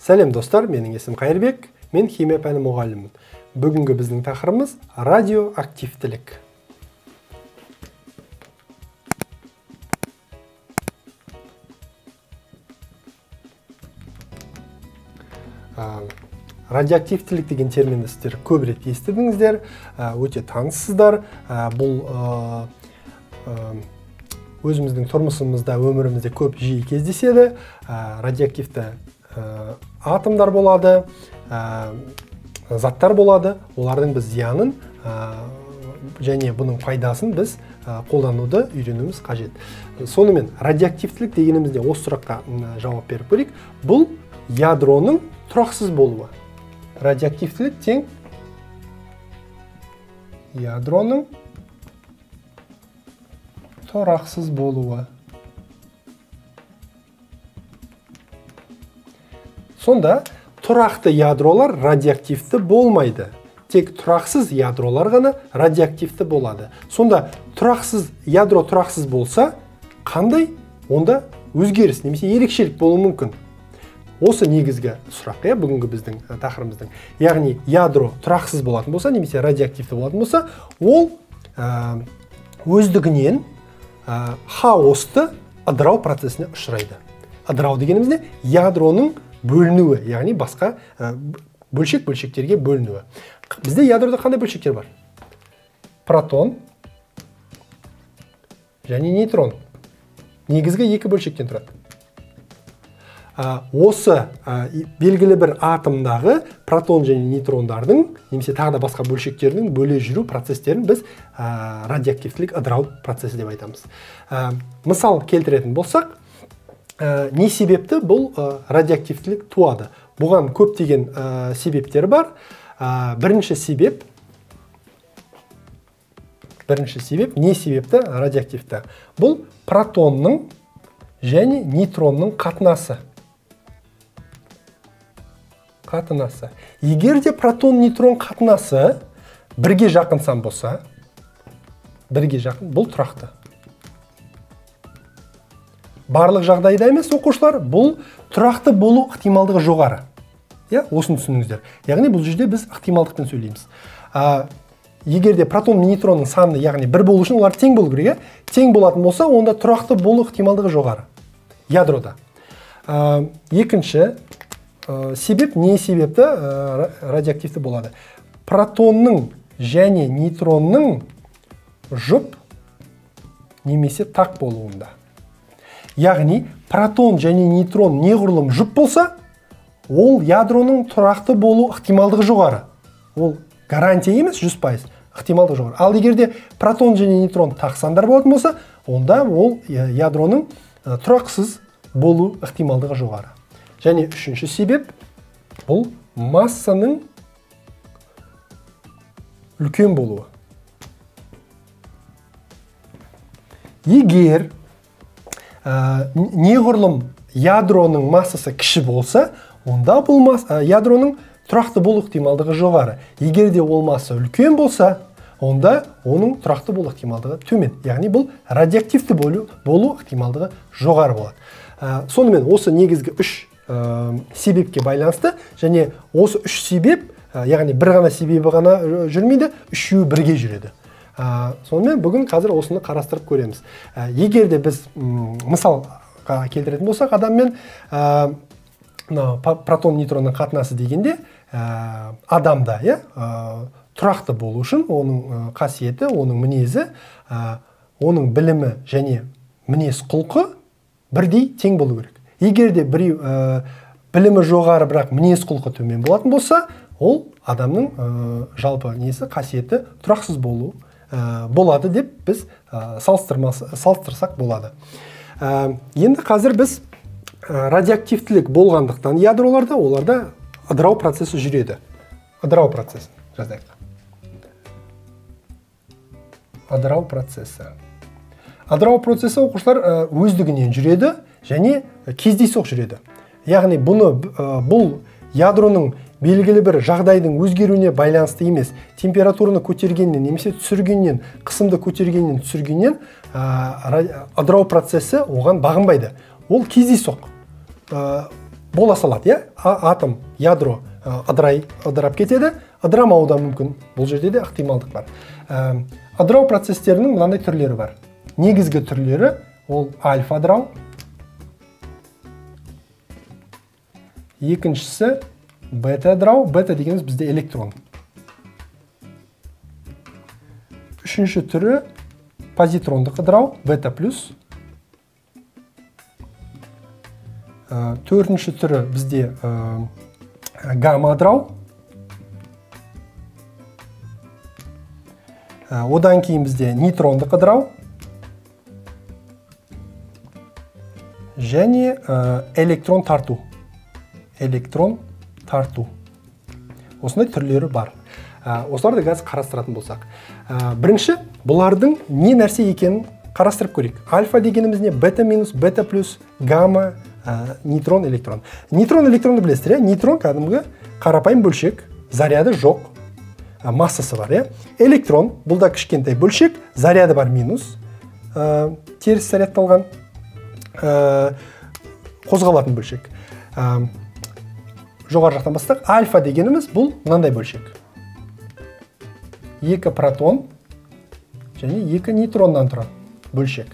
Сәлем достар, менің есім Қайырбек, мен Химепан Мұғалымы. Бүгінгі біздің тақырыбымыз радиоактивтілік. Радиоактивтілік деген терминді сіздер көп рет естідіңіздер, өте таныссыздар. Бұл өзіміздің тұрмысымызда, өмірімізде көп жиі кездеседі. Радиоактивті атомдар болады, заттар болады. Олардың біз зиянын және бұның пайдасын біз қолдануды үйренуіміз қажет. Сонымен радиоактивтілік дегенімізде осы сұраққа жауап беріп көрейік. Бұл ядроның тұрақсыз болуы. Радиоактивтілік тең ядроның тұрақсыз болуы. Сонда тұрақты ядролар радиоактивті болмайды. Тек тұрақсыз ядролар ғана радиоактивті болады. Сонда ядро тұрақсыз болса, қандай онда өзгеріс немесе ерекшелік болуы мүмкін? Осы негізгі сұрақ, бүгінгі біздің тақырыбымыздың. Яғни ядро тұрақсыз болатын болса, немесе радиоактивті болатын болса, ол өздігінен хаосты ыдырау процесіне ұшырайды. Ыдырау дегенімізде ядроның бөлінуі, яғни басқа бөлшек-бөлшектерге бөлінуі. Бізде ядрода қандай бөлшектер бар? Протон және нейтрон. Негізгі екі бөлшектен тұрады. Осы белгілі бір атомдағы протон және нейтрондардың, немесе тағы да басқа бөлшектердің бөле жүру процестерін біз радиоактивтілік ыдырау процесі деп айтамыз. Мысал келтіретін болсақ, не себепті бұл радиоактивтілік туады? Бұған көптеген себептер бар. Бірінші себеп не себепті радиоактивті? Бұл протонның және нейтронның қатынасы. Егер де протон-нейтрон қатынасы бірге жақын сан болса, бұл тұрақты. Барлық жағдайда емес, оқушылар, бұл тұрақты болу ықтималдығы жоғары. Осыны түсініңіздер. Яғни бұл жерде біз ықтималдықпен сөйлейміз. Егер де протон мен нейтронның саны, яғни бір болу үшін олар тең болу керек, тең болатын болса, онда тұрақты болу ықтималдығы жоғары. Ядрода. Екінші себеп, не себепті радиоактивті болады? Протонның және нейтронның жұп немесе тақ болуында. Яғни, протон және нейтрон неғұрлым жұп болса, ол ядроның тұрақты болу ықтималдығы жоғары. Ол гарантия емес 100%, ықтималдығы жоғары. Ал егерде протон және нейтрон тақсандар болатын болса, онда ол ядроның тұрақсыз болу ықтималдығы жоғары. Және үшінші себеп, бұл массаның үлкен болуы. Егер неғұрлым ядроның массасы кіші болса, онда бұл ядроның тұрақты болу ықтималдығы жоғары. Егер де ол масса үлкен болса, онда оның тұрақты болу ықтималдығы төмен. Яғни бұл радиоактивті болу ықтималдығы жоғары болады. Сонымен осы негізгі үш себепке байланысты, және осы үш себеп, яғни бір ғана себебі ғана жүрмейді, үшеуі бірге жүреді. Сонымен бүгін қазір осыны қарастырып көреміз. Егер де біз мысалға келтіретін болсақ, адаммен протон-нейтронның қатынасы дегенде адамда тұрақты болу үшін оның қасиеті, оның мінезі, оның білімі және мінез құлқы бірдей тең болу керек. Егер де білімі жоғары, бірақ мінез құлқы төмен болатын болса, ол адамның жалпы қасиеті тұрақсыз болу болады деп біз салыстырсақ болады. Енді қазір біз радиоактивтілік болғандықтан ядроларда, оларда ыдырау процесі жүреді. Ыдырау процесі жазайық. Ыдырау процесі. Ыдырау процесі оқушылар өздігінен жүреді және кездейсоқ жүреді. Яғни бұл ядроның белгілі бір жағдайдың өзгеруіне байланысты емес, температураны көтергеннен, немесе түсіргеннен, қысымды көтергеннен, түсіргеннен ыдырау процесі оған бағынбайды. Ол кездейсоқ. бола салат, я атом, ядро ыдырап кетеді, ыдырамауы да мүмкін. Бұл жерде де ықтималдық бар. Ыдырау процестерінің мынандай түрлері бар. Негізгі түрлері ол альфа ыдырау. Екіншісі бета ыдырау. Бета дегеніміз бізде электрон. Үшінші түрі позитрондық ыдырау, бета плюс. Төртінші түрі бізде гамма ыдырау. Одан кейін бізде нейтрондық ыдырау. Және электрон тарту. Электрон тарту. Осындай түрлері бар. Осыларды қазір қарастыратын болсақ. Бірінші, бұлардың не нәрсе екенін қарастырып көрейік. Альфа дегеніміз не? Бета минус, бета плюс, гамма, нейтрон, электрон. Нейтрон, электронды білесіздер, нейтрон кәдімгі қарапайым бөлшек, заряды жоқ, массасы бар. Электрон, бұл да кішкентай бөлшек, заряды бар минус, теріс зарядталған, қозғалатын бөлшек. Жоғары жақтан бастық, альфа дегеніміз бұл мынандай бөлшек. Екі протон және екі нейтроннан тұран бөлшек.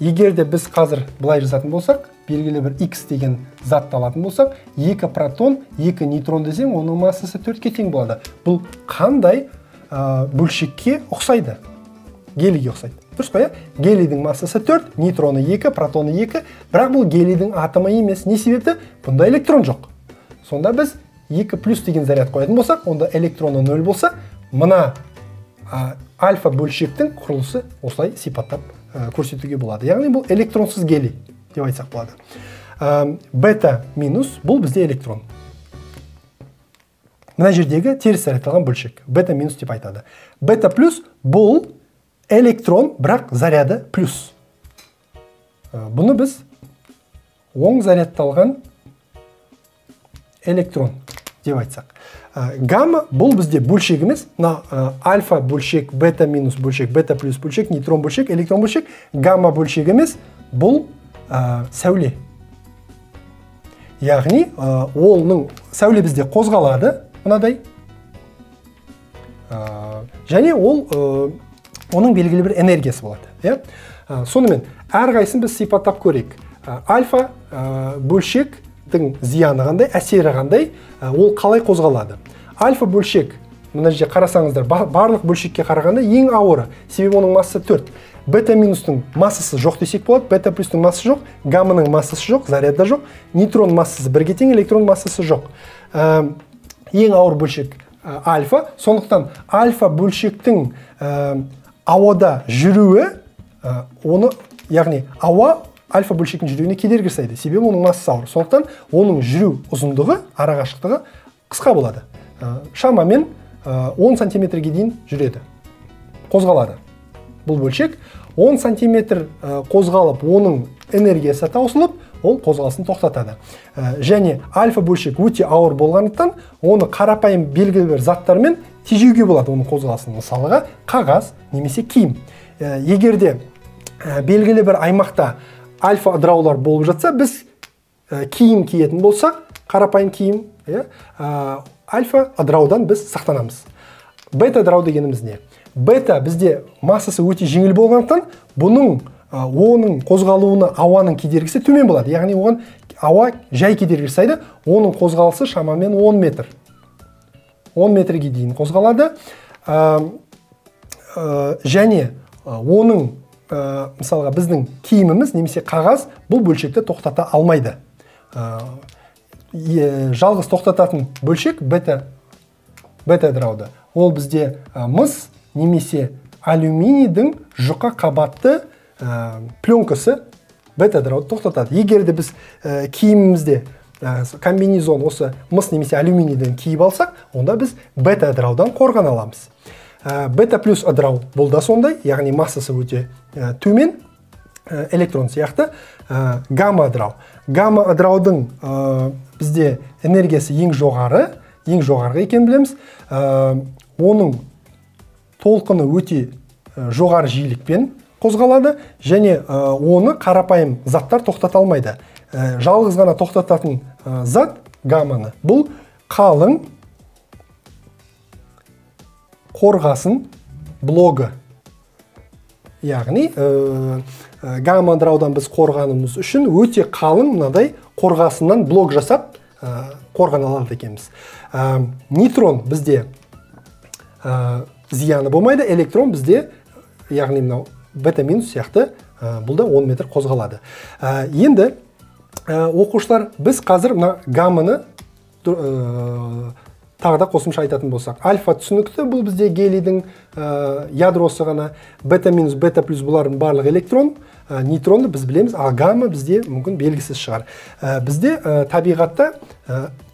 Егер де біз қазір былай жасатын болсақ, белгілі бір X деген затты алатын болсақ, екі протон, екі нейтрон десем, оның массасы 4-ке тең болады. Бұл қандай бөлшекке ұқсайды? Гелийге ұқсайды. Дұрыс па? Гелийдің массасы 4, нейтроны 2, протоны 2, бірақ бұл гелийдің атомы емес. Не себепті? Бұнда электрон жоқ. Сонда біз 2 плюс деген заряд қоятын болсақ, онда электроны 0 болса, мына альфа бөлшектің құрылысы осылай сипаттап көрсетуге болады. Яғни бұл электронсыз гелий деп айтсақ болады. Бета минус бұл бізде электрон. Мына жердегі теріс зарядталған бөлшек. Бета минус деп айтады. Бета плюс бұл электрон, бірақ заряды плюс. Бұны біз оң зарядталған электрон деп айтсақ. Гамма бұл бізде бөлшек емес, альфа бөлшек, бета минус бөлшек, бета плюс бөлшек, нейтрон бөлшек, электрон бөлшек, гамма бөлшек емес, бұл сәуле. Яғни, олның сәуле бізде қозғалады, мынадай, және оның белгілі бір энергиясы болады. Сонымен, әрқайсысын біз сипаттап көрейік. Альфа бөлшек зияны қандай, әсері қандай, ол қалай қозғалады. Альфа бөлшек, мына жерде қарасаңыздар, барлық бөлшекке қарағанда ең ауыры, себебі оның массасы 4. Бета минустың массасы жоқ десек болады, бета плюстың массасы жоқ, гамманың массасы жоқ, заряда жоқ, нейтрон массасы бірге тең, электрон массасы жоқ. Ең ауыр бөлшек альфа, сондықтан альфа бөлшектің ауада жүруі, оны, яғни ауа, альфа бөлшектің жүруіне кедергі жасайды, себебі оның массасы ауыр. Сондықтан оның жүру ұзындығы, арақашықтығы қысқа болады. Шамамен 10 сантиметрге дейін жүреді, қозғалады. Бұл бөлшек 10 сантиметр қозғалып, оның энергиясы таусылып, ол қозғалысын тоқтатады. Және альфа бөлшек өте ауыр болғандықтан, оны қарапайым белгілі бір заттармен тежеуге болады оның қозғалысын. Мысалыға қағаз немесе киім. Егер де белгілі бір аймақта альфа ыдыраулар болып жатса, біз киім киетін болсақ, қарапайым киім, альфа ыдыраудан біз сақтанамыз. Бета ыдырау дегеніміз не? Бета бізде массасы өте жеңіл болғандықтан, бұның оның қозғалуына ауаның кедергісі төмен болады. Яғни оған ауа жай кедергісі сайды, оның қозғалысы шамамен 10 метр. 10 метрге дейін қозғалады. Және оның мысалға біздің киіміміз немесе қағаз бұл бөлшекті тоқтата алмайды. Жалғыз тоқтататын бөлшек бета ыдырауды. Ол бізде мыс немесе алюминийдің жұқа қабатты пленкасы бета ыдырауды тоқтатады. Егер де біз киімімізде комбинезон осы мыс немесе алюминийден киіп алсақ, онда біз бета ыдыраудан қорғана аламыз. Бета плюс ыдырау бұл да сондай, яғни массасы өте төмен, электрон сияқты. Гамма ыдырау. Гамма ыдыраудың бізде энергиясы ең жоғарғы екен білеміз. Оның толқыны өте жоғары жиілікпен қозғалады және оны қарапайым заттар тоқтата алмайды. Жалғыз ғана тоқтататын зат гамманы. Бұл қалың қорғасын блогы. Яғни гамма-драудан біз қорғанымыз үшін өте қалың мынадай қорғасыннан блок жасап қорған алады екенбіз. Нейтрон бізде зияны болмайды, электрон бізде, яғни мынау бета-минус сияқты, бұл да 10 метр қозғалады. Енді оқушылар, біз қазір мына гамманы тағы да қосымша айтатын болсақ. Альфа түсінікті, бұл бізде гелийдің ядросы ғана, бета минус, бета плюс бұлардың барлық электрон, нейтронды біз білеміз, а гамма бізде мүмкін белгісіз шығар. Бізде табиғатта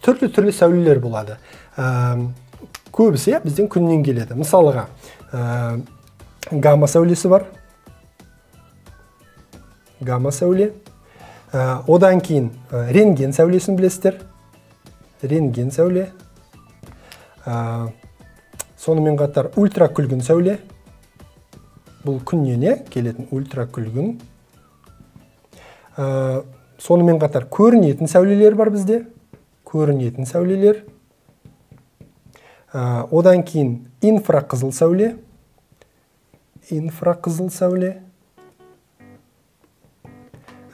түрлі-түрлі сәулелер болады. Көбісі бізден күннен келеді. Мысалыға, гамма сәулесі бар. Гамма сәуле. Одан кейін рентген сәулесін білесіздер. Рентген сәуле. Сонымен қатар ультракүлгін сәуле. Бұл күннен келетін ультракүлгін. Сонымен қатар көрінетін сәулелер бар бізде. Көрінетін сәулелер. Одан кейін инфрақызыл сәуле. Инфрақызыл сәуле.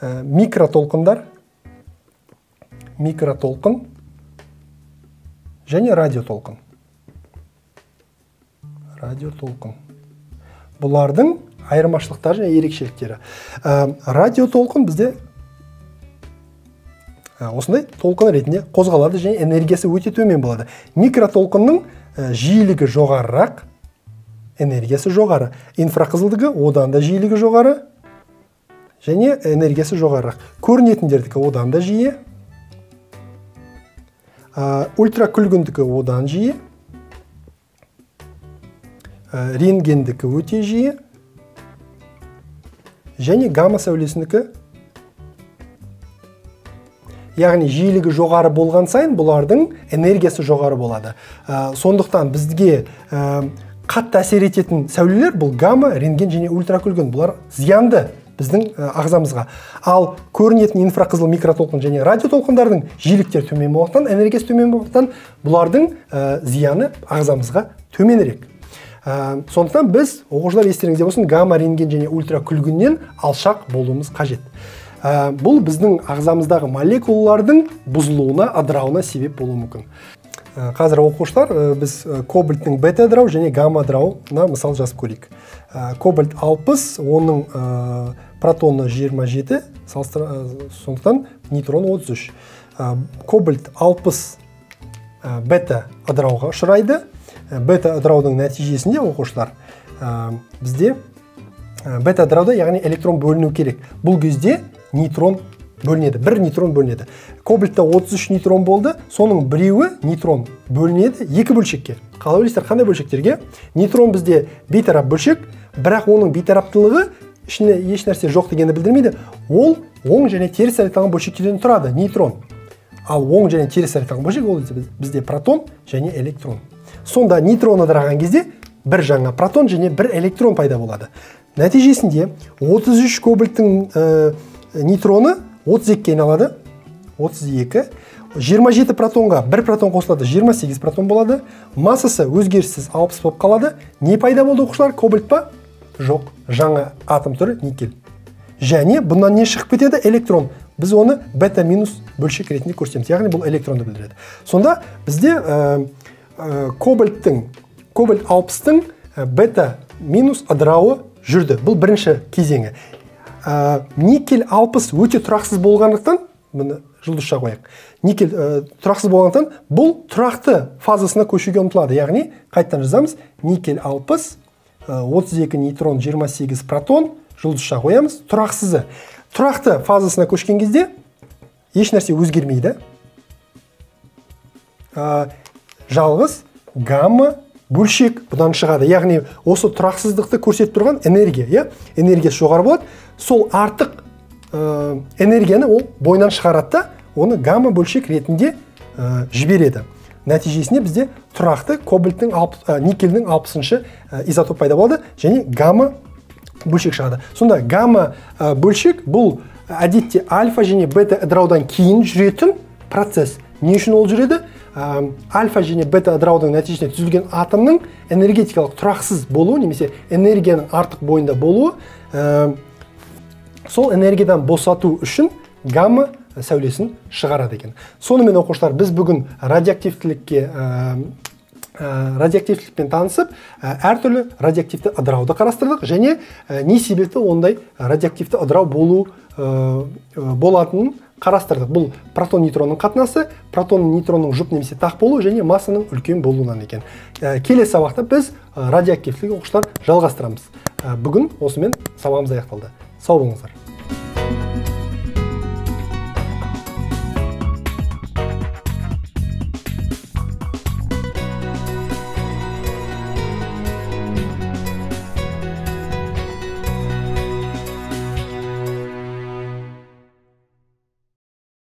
Микротолқындар. Микротолқын. Және радиотолқын. Радиотолқын. Бұлардың айырмашылықтары және ерекшеліктері. Радиотолқын бізде осындай толқын ретінде қозғалады және энергиясы өте төмен болады. Микротолқынның жиілігі жоғарырақ, энергиясы жоғары. Инфрақызылдығы одан да жиілігі жоғары және энергиясы жоғарырақ. Көрінетіндердікі одан да жиі. Ультракүлгіндікі одан жиі, рентгендікі өте жиі, және гамма сәулесіндікі. Яғни жиілігі жоғары болған сайын бұлардың энергиясы жоғары болады. Сондықтан бізге қатты әсер ететін сәулелер бұл гамма, рентген және ультракүлгін. Бұлар зиянды біздің ағзамызға. Ал көрінетін инфрақызыл, микротолқын және радиотолқындардың жиіліктер төмен болғандықтан, энергиясы төмен болғандықтан, бұлардың зияны ағзамызға төменірек. Сондықтан біз, оқушылар естеріңізде болсын, гамма, рентген және ультракүлгіннен алшақ болуымыз қажет. Бұл біздің ағзамыздағы молекулалардың бұзылуына, ыдырауына себеп болуы мүмкін. Қазір оқушылар, біз кобальттың бета-ыдырау және гамма-ыдырауына мысал жасып көрейік. Кобальт 60, оның протоны 27, сондықтан нейтрон 33. Кобальт 60 бета-ыдырауға ұшырайды. Бета-ыдыраудың нәтижесінде оқушылар бізде бета-ыдырауда, яғни электрон бөліну керек. Бұл кезде нейтрон бөлінеді, бір нейтрон бөлінеді. Кобальтта 33 нейтрон болды, соның біреуі нейтрон бөлінеді екі бөлшекке. Қалай білесіздер, қандай бөлшектерге? Нейтрон бізде бейтарап бөлшек, бірақ оның бейтараптылығы ішінде еш нәрсе жоқ дегенді білдірмейді. Ол оң және теріс әрекеттелген бөлшектерден тұрады, нейтрон. Ал оң және теріс әрекеттелген бөлшек ол бізде протон және электрон. Сонда нейтрон ыдыраған кезде бір жаңа протон және бір электрон пайда болады. Нәтижесінде 33 кобальттың нейтроны 32-ке айналады, 32, 27 протонға 1 протон қосылады, 28 протон болады, массасы өзгеріссіз 60 болып қалады. Не пайда болды оқушылар, кобальт па? Жоқ, жаңа атом түрі никель. Және бұнан не шығып кетеді? Электрон. Біз оны бета-минус бөлшек ретінде көрсетеміз, яғни бұл электронды білдіреді. Сонда бізде кобальт 60-тың бета-минус ыдырауы жүрді. Бұл бірінші кезеңі. Никель 60 өте тұрақсыз болғандықтан, мұны жұлдызша қояйық, никель тұрақсыз болғандықтан, бұл тұрақты фазасына көшуге ұмтылады. Яғни, қайттан жазамыз, никель 60, 32 нейтрон, 28 протон, жұлдызша қоямыз, тұрақсызы. Тұрақты фазасына көшкен кезде, еш нәрсе өзгермейді. Жалғыз, гамма, бөлшек бұдан шығады. Яғни, осы тұрақсыздықты көрсетіп тұрған энергия. Энергия жоғары болады. Сол артық энергияны ол бойынан шығаратта, оны гамма бөлшек ретінде жібереді. Нәтижесіне бізде тұрақты никельдің 60-шы изотоп пайда болады және гамма бөлшек шығады. Сонда гамма бөлшек бұл әдетте альфа және бета ыдыраудан кейін жүретін процесс. Не үшін ол жүреді? Альфа және бета ыдыраудың нәтижесінде түзілген атомның энергетикалық тұрақсыз болуы, немесе энергияның артық бойында болуы, сол энергиядан босату үшін гамма сәулесін шығарады екен. Сонымен оқушылар, біз бүгін радиоактивтілікпен танысып, әртүрлі радиоактивті ыдырауды қарастырдық және не себепті ондай радиоактивті ыдырау болатынын қарастырдық. Бұл протон-нейтронның қатынасы, протон-нейтронның жұп немесе тақ болуы және массаның үлкен болуынан екен. Келесі сабақта біз радиоактивтілік оқушылар жалғастырамыз. Бүгін осымен сабағымыз аяқталды. Сау болыңыздар.